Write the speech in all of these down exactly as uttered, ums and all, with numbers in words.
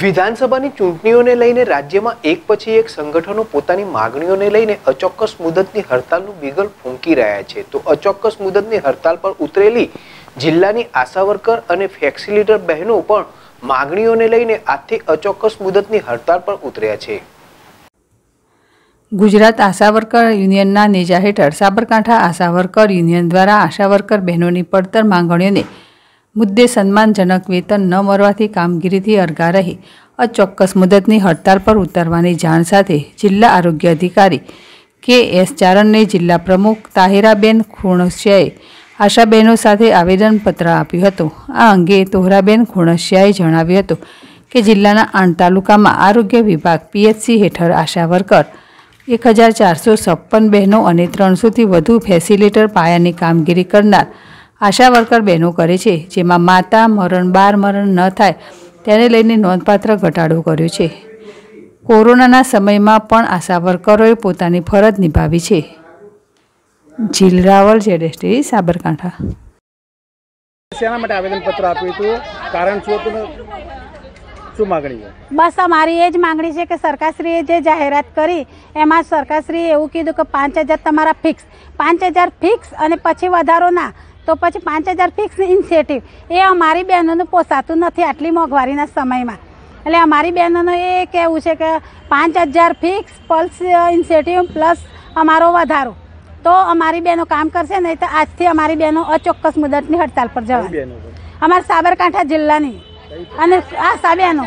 विधानसभाની ચૂંટણીઓને લઈને રાજ્યમાં એક પછી એક સંગઠનો પોતાની માંગણીઓને લઈને અચોક્કસ મુદતની હડતાલનું બીગલ ફૂંકી રહ્યા છે। તો અચોક્કસ મુદતની હડતાલ પર ઉતરેલી જિલ્લાની આશા વર્કર અને ફેસિલિટેટર બહેનો પણ માંગણીઓને લઈને આથી અચોક્કસ મુદતની હડતાલ પર ઉતર્યા છે। गुजरात आशा वर्कर यूनियनना नेजा हेठळ साबरकांठा आशा वर्कर यूनियन द्वारा आशा वर्कर बहनों पड़तर मांगणियों मुद्दे सम्मानजनक वेतन न मळवाथी कामगीरी अरगा रही अचोक्कस मुदतनी हड़ताल पर उतरवानी जाण साथे जिला आरोग्य अधिकारी के एस चारण ने जिला प्रमुख ताहिराबेन खुणसियाए आशा बहनों साथे आवेदनपत्र आप्युं हतुं। आ अंगे तोहराबेन खुणसियाए जणाव्युं हतुं के जिल्लाना आण तालुकामां आरोग्य विभाग पीएचसी हेठळ आशा वर्कर एक हज़ार चार सौ छप्पन बहनों और त्रण सौ थी वधु फेसिलिटेटर पायानी कामगीरी करनार आशा वर्कर बहनों करे छे, जेमां माता मरण बार मरण न थाय तेने लईने नोंधपात्र घटाडो कर्यो छे। कोरोनाना समयमां पण आशा वर्करोए पोतानी फरज निभावी छे। झील रावल जेडेस्टी साबरकांठा। सेना माटे आवेदनपत्र आप्युं हतुं, कारण छो तो शू मांगणी है? बस अमारी एज मांगणी है कि सरकारश्रीए जे जाहेरात करी एमां सरकारश्रीए एवुं कीधुं के पांच हज़ार तमारा फिक्स पांच हज़ार फिक्स अने पछी वधारो ना तो पछी पांच हज़ार फिक्स इन्सेटिव ए अमारी बहनों पोसातुं नथी आटली मोंघवारीना समयमां। एटले अमारी बहनों ए कहेवुं छे के पांच हज़ार फिक्स प्लस इन्सेटिव प्लस अमारो वधारो तो अमारी बहनों काम करशे, नहीं तो आजथी अमारी बहनों अचोक्कस मुदतनी हड़ताल पर जवानी। अमारा साबरकांठा जिल्लानी आशा बहनों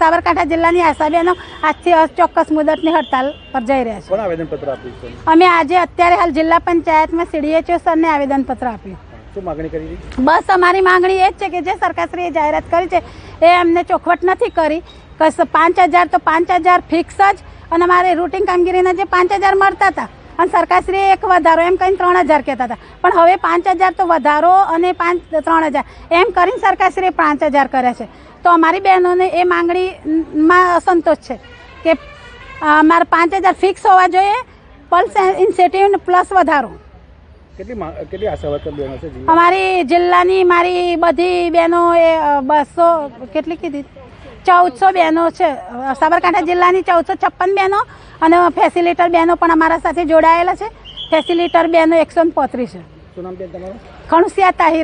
साबरकांठा जिल्लानी आशा बहनों आजथी अचोक्कस मुदतनी हड़ताल पर जई रह्या छे। कोण आवेदनपत्र आप्युं? अमे आज अत्यारे हाल जिला पंचायत में सीडीएचओ सर ने आवेदनपत्र आप्युं। शुं मांगणी करी? बस अमारी मांगणी ए ज छे के जे सरकारश्रीए जाहेरात करी छे ए अमने चोखवट नथी करी कशे पांच हज़ार तो पांच हज़ार फिक्स ज अने अमारे रूटीन कामगीरीना जे पांच हज़ार मळता हता अने सरकारश्रीए एक वधारो एम कहीने त्रण हज़ार कहता था, पण हवे पांच हज़ार तो वधारो अने पांच त्रण हज़ार एम करीने सरकारश्रीए पांच हज़ार कर्या छे। तो अमारी बहनोने ए मांगणी मां असंतोष छे के अमारे पांच हज़ार फिक्स होवा जोईए प्लस इन्सेटिव प्लस वधारो। केटली आशा वर्कर बहनो छे? अमारी जिल्लानी मारी बधी बहनो ए बसो केटली कीधी चौदह सौ बहनों छे। साबरकांठा जिल्लानी चौदह सौ छप्पन बहनों और फेसिलिटेटर बहनों पण अमारा साथे जोड़ायेला छे। फेसिलिटेटर बहनों एक सौ पैंतीस है। खुणसिया ताहिरा।